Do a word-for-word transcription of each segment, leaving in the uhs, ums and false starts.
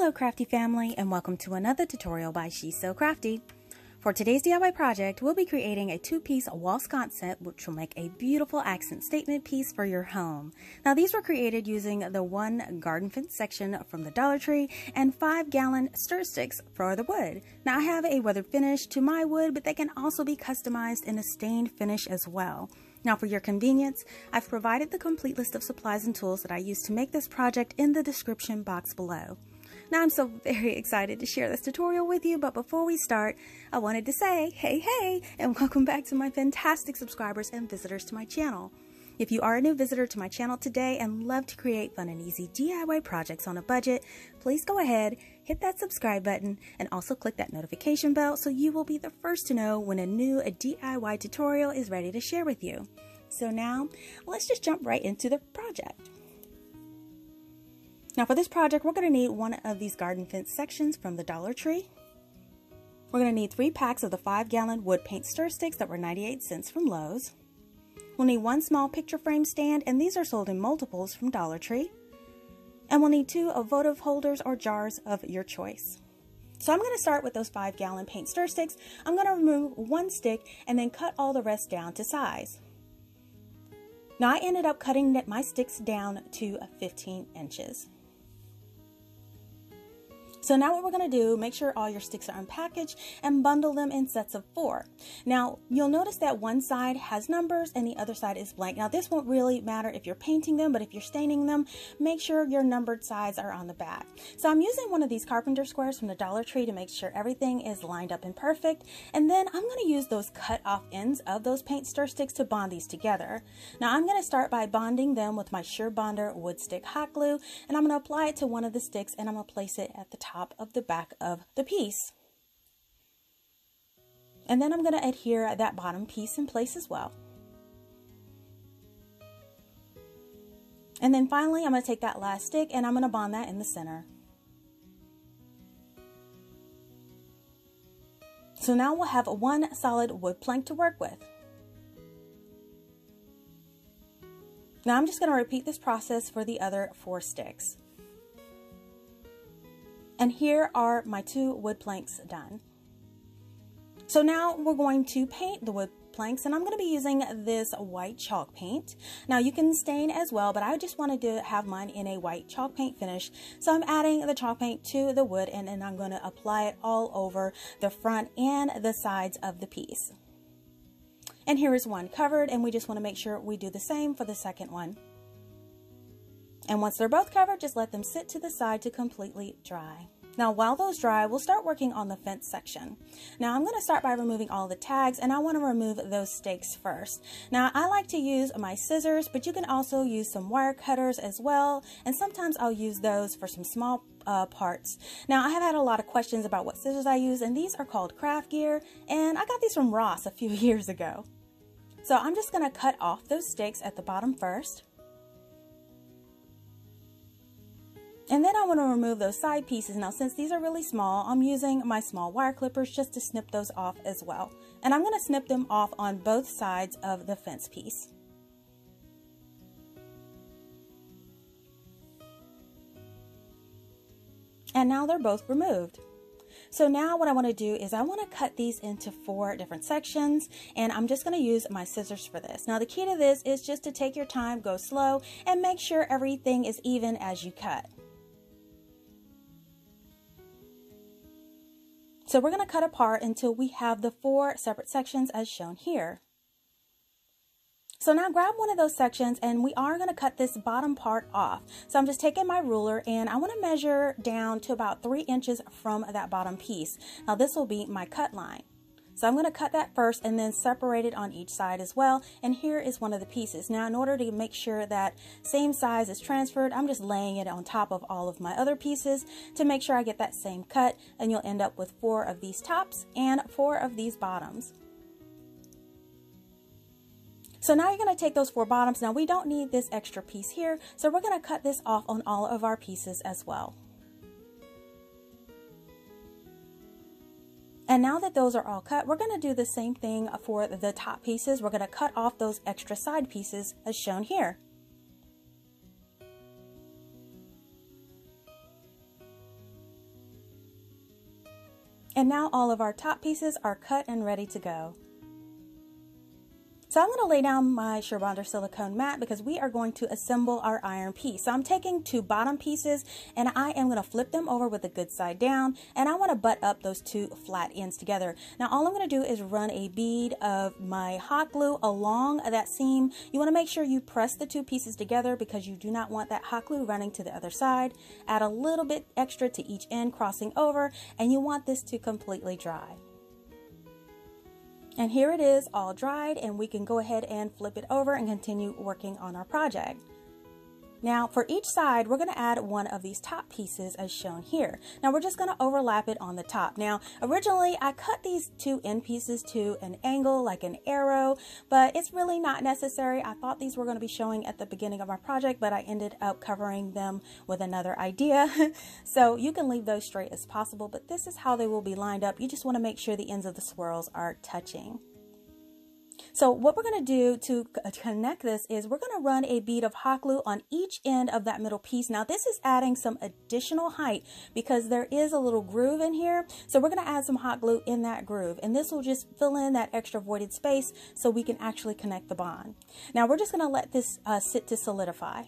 Hello crafty family, and welcome to another tutorial by She's So Crafty. For today's D I Y project, we'll be creating a two-piece wall sconset which will make a beautiful accent statement piece for your home. Now these were created using the one garden fence section from the Dollar Tree and five gallon stir sticks for the wood. Now I have a weathered finish to my wood, but they can also be customized in a stained finish as well. Now for your convenience, I've provided the complete list of supplies and tools that I used to make this project in the description box below. Now I'm so very excited to share this tutorial with you, but before we start, I wanted to say hey hey and welcome back to my fantastic subscribers and visitors to my channel. If you are a new visitor to my channel today and love to create fun and easy D I Y projects on a budget, please go ahead, hit that subscribe button, and also click that notification bell so you will be the first to know when a new a D I Y tutorial is ready to share with you. So now, let's just jump right into the project. Now for this project, we're going to need one of these garden fence sections from the Dollar Tree. We're going to need three packs of the five gallon wood paint stir sticks that were ninety-eight cents from Lowe's. We'll need one small picture frame stand, and these are sold in multiples from Dollar Tree. And we'll need two votive holders or jars of your choice. So I'm going to start with those five gallon paint stir sticks. I'm going to remove one stick and then cut all the rest down to size. Now I ended up cutting my sticks down to fifteen inches. So now what we're going to do, make sure all your sticks are unpackaged and bundle them in sets of four. Now you'll notice that one side has numbers and the other side is blank. Now this won't really matter if you're painting them, but if you're staining them, make sure your numbered sides are on the back. So I'm using one of these carpenter squares from the Dollar Tree to make sure everything is lined up and perfect. And then I'm going to use those cut off ends of those paint stir sticks to bond these together. Now I'm going to start by bonding them with my Surebonder wood stick hot glue, and I'm going to apply it to one of the sticks and I'm going to place it at the top. top of the back of the piece, and then I'm going to adhere that bottom piece in place as well. And then finally I'm going to take that last stick and I'm going to bond that in the center. So now we'll have one solid wood plank to work with. Now I'm just going to repeat this process for the other four sticks. And here are my two wood planks done. So now we're going to paint the wood planks, and I'm going to be using this white chalk paint. Now you can stain as well, but I just wanted to have mine in a white chalk paint finish. So I'm adding the chalk paint to the wood, and then I'm going to apply it all over the front and the sides of the piece. And here is one covered, and we just want to make sure we do the same for the second one. And once they're both covered, just let them sit to the side to completely dry. Now while those dry, we'll start working on the fence section. Now I'm going to start by removing all the tags, and I want to remove those stakes first. Now I like to use my scissors, but you can also use some wire cutters as well, and sometimes I'll use those for some small uh, parts. Now I have had a lot of questions about what scissors I use, and these are called craft gear, and I got these from Ross a few years ago. So I'm just going to cut off those stakes at the bottom first. And then I want to remove those side pieces. Now since these are really small, I'm using my small wire clippers just to snip those off as well. And I'm going to snip them off on both sides of the fence piece. And now they're both removed. So now what I want to do is I want to cut these into four different sections, and I'm just going to use my scissors for this. Now the key to this is just to take your time, go slow, and make sure everything is even as you cut. So we're going to cut apart until we have the four separate sections as shown here. So now grab one of those sections, and we are going to cut this bottom part off. So I'm just taking my ruler, and I want to measure down to about three inches from that bottom piece. Now this will be my cut line. So I'm going to cut that first and then separate it on each side as well. And here is one of the pieces. Now in order to make sure that same size is transferred, I'm just laying it on top of all of my other pieces to make sure I get that same cut, and you'll end up with four of these tops and four of these bottoms. So now you're going to take those four bottoms. Now we don't need this extra piece here, so we're going to cut this off on all of our pieces as well. And now that those are all cut, we're going to do the same thing for the top pieces. We're going to cut off those extra side pieces as shown here. And now all of our top pieces are cut and ready to go. So I'm going to lay down my Surebonder silicone mat because we are going to assemble our iron piece. So I'm taking two bottom pieces and I am going to flip them over with the good side down, and I want to butt up those two flat ends together. Now all I'm going to do is run a bead of my hot glue along that seam. You want to make sure you press the two pieces together because you do not want that hot glue running to the other side. Add a little bit extra to each end crossing over, and you want this to completely dry. And here it is all dried, and we can go ahead and flip it over and continue working on our project. Now for each side, we're going to add one of these top pieces as shown here. Now we're just going to overlap it on the top. Now originally I cut these two end pieces to an angle like an arrow, but it's really not necessary. I thought these were going to be showing at the beginning of my project, but I ended up covering them with another idea. So you can leave those straight as possible, but this is how they will be lined up. You just want to make sure the ends of the swirls are touching. So what we're going to do to connect this is we're going to run a bead of hot glue on each end of that middle piece. Now this is adding some additional height because there is a little groove in here. So we're going to add some hot glue in that groove, and this will just fill in that extra voided space so we can actually connect the bond. Now we're just going to let this uh, sit to solidify.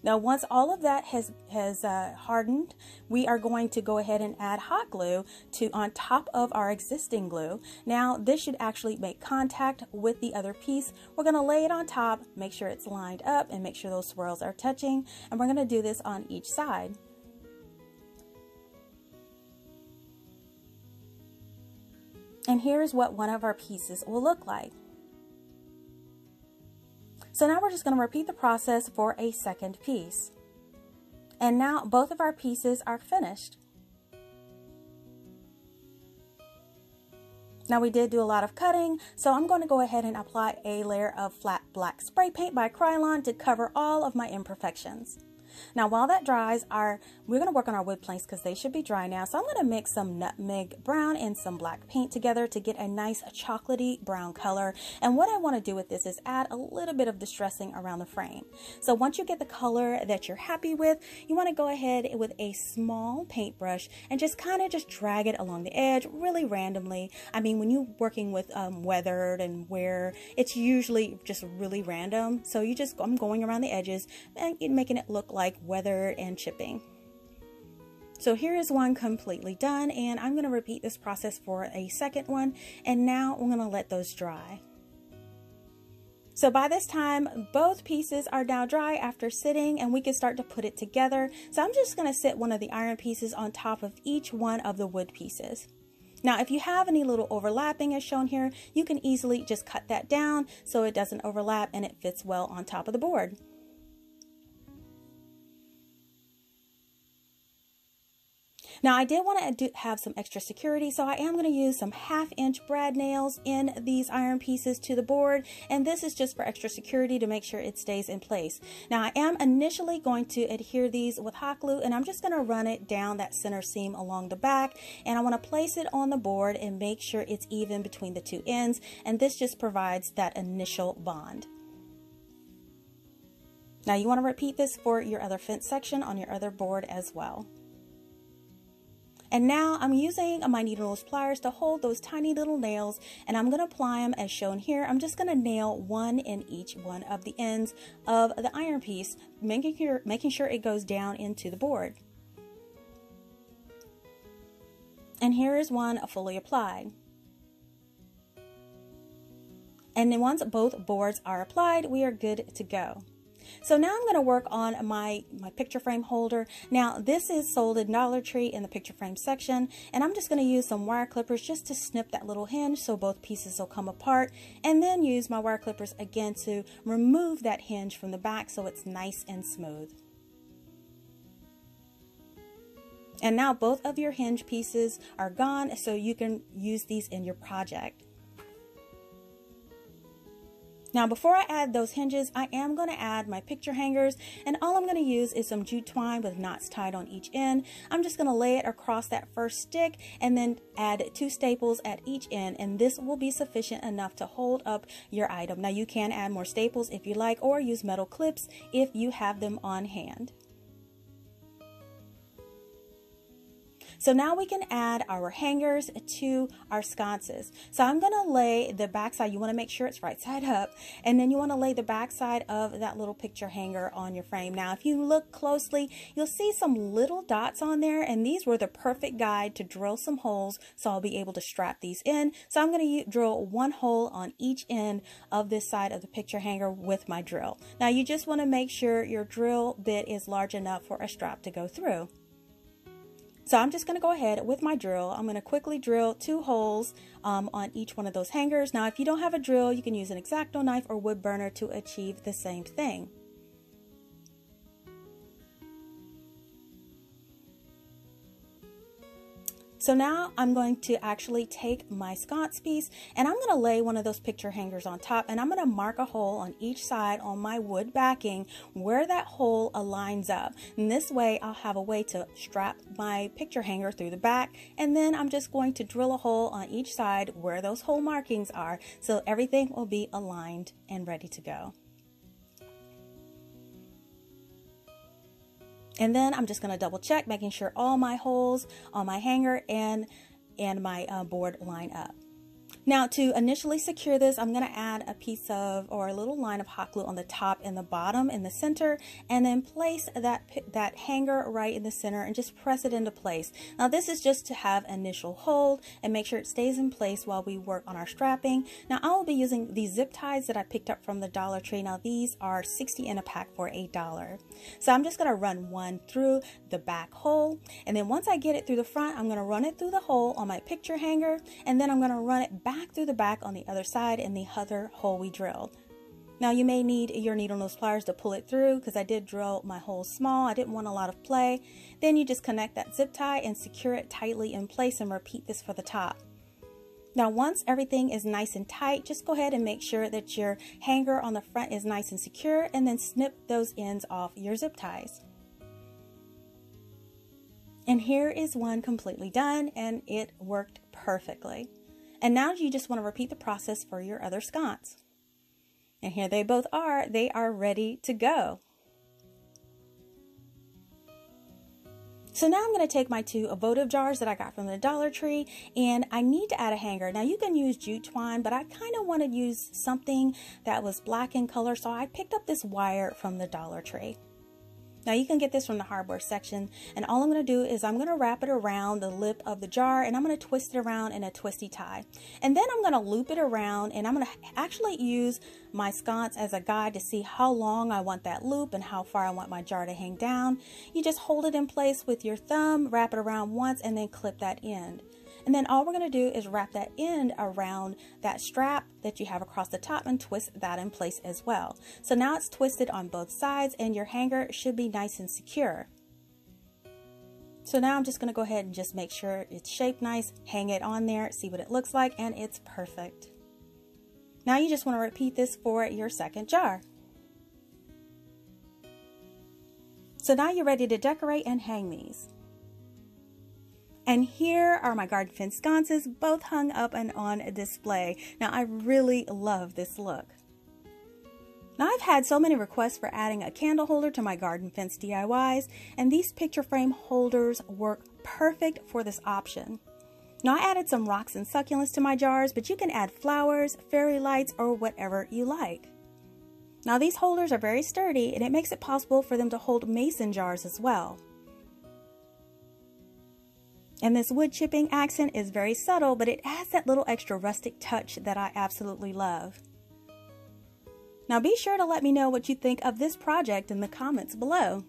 Now once all of that has, has uh, hardened, we are going to go ahead and add hot glue to on top of our existing glue. Now this should actually make contact with the other piece. We're going to lay it on top, make sure it's lined up, and make sure those swirls are touching. And we're going to do this on each side. And here's what one of our pieces will look like. So now we're just going to repeat the process for a second piece. And now both of our pieces are finished. Now we did do a lot of cutting, so I'm going to go ahead and apply a layer of flat black spray paint by Krylon to cover all of my imperfections. Now while that dries, our, we're going to work on our wood planks because they should be dry now. So I'm going to mix some nutmeg brown and some black paint together to get a nice chocolatey brown color. And what I want to do with this is add a little bit of distressing around the frame. So once you get the color that you're happy with, you want to go ahead with a small paintbrush and just kind of just drag it along the edge really randomly. I mean, when you're working with um, weathered and wear, it's usually just really random. So you just, I'm going around the edges and making it look like like weather and chipping. So here is one completely done, and I'm going to repeat this process for a second one, and now I'm going to let those dry. So by this time both pieces are now dry after sitting, and we can start to put it together. So I'm just going to sit one of the iron pieces on top of each one of the wood pieces. Now if you have any little overlapping as shown here, you can easily just cut that down so it doesn't overlap and it fits well on top of the board. Now I did want to have some extra security, so I am going to use some half inch brad nails in these iron pieces to the board, and this is just for extra security to make sure it stays in place. Now I am initially going to adhere these with hot glue, and I'm just going to run it down that center seam along the back, and I want to place it on the board and make sure it's even between the two ends, and this just provides that initial bond. Now you want to repeat this for your other fence section on your other board as well. And now I'm using my needle-nose pliers to hold those tiny little nails, and I'm going to apply them as shown here. I'm just going to nail one in each one of the ends of the iron piece, making sure, making sure it goes down into the board. And here is one fully applied. And then once both boards are applied, we are good to go. So now I'm going to work on my, my picture frame holder. Now this is sold in Dollar Tree in the picture frame section, and I'm just going to use some wire clippers just to snip that little hinge so both pieces will come apart, and then use my wire clippers again to remove that hinge from the back so it's nice and smooth. And now both of your hinge pieces are gone, so you can use these in your project. Now before I add those hinges, I am going to add my picture hangers, and all I'm going to use is some jute twine with knots tied on each end. I'm just going to lay it across that first stick and then add two staples at each end, and this will be sufficient enough to hold up your item. Now you can add more staples if you like, or use metal clips if you have them on hand. So now we can add our hangers to our sconces. So I'm going to lay the back side. You want to make sure it's right side up, and then you want to lay the back side of that little picture hanger on your frame. Now if you look closely, you'll see some little dots on there, and these were the perfect guide to drill some holes, so I'll be able to strap these in. So I'm going to drill one hole on each end of this side of the picture hanger with my drill. Now you just want to make sure your drill bit is large enough for a strap to go through. So I'm just going to go ahead with my drill. I'm going to quickly drill two holes um, on each one of those hangers. Now if you don't have a drill, you can use an X-Acto knife or wood burner to achieve the same thing. So now I'm going to actually take my sconce piece, and I'm going to lay one of those picture hangers on top, and I'm going to mark a hole on each side on my wood backing where that hole aligns up. And this way I'll have a way to strap my picture hanger through the back, and then I'm just going to drill a hole on each side where those hole markings are, so everything will be aligned and ready to go. And then I'm just going to double check, making sure all my holes on my hanger and, and my uh, board line up. Now to initially secure this, I'm going to add a piece of or a little line of hot glue on the top and the bottom in the center, and then place that, that hanger right in the center and just press it into place. Now this is just to have initial hold and make sure it stays in place while we work on our strapping. Now I will be using these zip ties that I picked up from the Dollar Tree. Now these are sixty in a pack for eight dollars. So I'm just going to run one through the back hole, and then once I get it through the front, I'm going to run it through the hole on my picture hanger, and then I'm going to run it back through the back on the other side in the other hole we drilled. Now you may need your needle nose pliers to pull it through, because I did drill my hole small. I didn't want a lot of play. Then you just connect that zip tie and secure it tightly in place, and repeat this for the top. Now once everything is nice and tight, just go ahead and make sure that your hanger on the front is nice and secure, and then snip those ends off your zip ties. And here is one completely done, and it worked perfectly. And now you just want to repeat the process for your other sconce. And here they both are. They are ready to go. So now I'm going to take my two votive jars that I got from the Dollar Tree, and I need to add a hanger. Now you can use jute twine, but I kind of wanted to use something that was black in color, so I picked up this wire from the Dollar Tree. Now you can get this from the hardware section, and all I'm going to do is I'm going to wrap it around the lip of the jar, and I'm going to twist it around in a twisty tie, and then I'm going to loop it around, and I'm going to actually use my sconce as a guide to see how long I want that loop and how far I want my jar to hang down. You just hold it in place with your thumb, wrap it around once, and then clip that end. And then all we're going to do is wrap that end around that strap that you have across the top and twist that in place as well. So now it's twisted on both sides, and your hanger should be nice and secure. So now I'm just going to go ahead and just make sure it's shaped nice, hang it on there, see what it looks like, and it's perfect. Now you just want to repeat this for your second jar. So now you're ready to decorate and hang these. And here are my garden fence sconces, both hung up and on display. Now I really love this look. Now I've had so many requests for adding a candle holder to my garden fence D I Ys, and these picture frame holders work perfect for this option. Now I added some rocks and succulents to my jars, but you can add flowers, fairy lights, or whatever you like. Now these holders are very sturdy, and it makes it possible for them to hold mason jars as well. And this wood chipping accent is very subtle, but it adds that little extra rustic touch that I absolutely love. Now be sure to let me know what you think of this project in the comments below.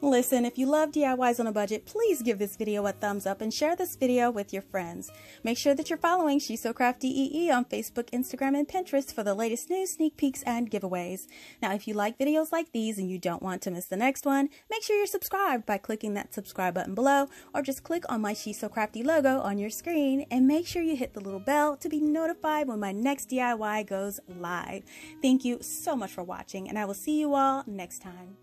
Listen, if you love D I Ys on a budget, please give this video a thumbs up and share this video with your friends. Make sure that you're following She's So Crafty E E on Facebook, Instagram, and Pinterest for the latest news, sneak peeks, and giveaways. Now, if you like videos like these and you don't want to miss the next one, make sure you're subscribed by clicking that subscribe button below, or just click on my She's So Crafty logo on your screen, and make sure you hit the little bell to be notified when my next D I Y goes live. Thank you so much for watching, and I will see you all next time.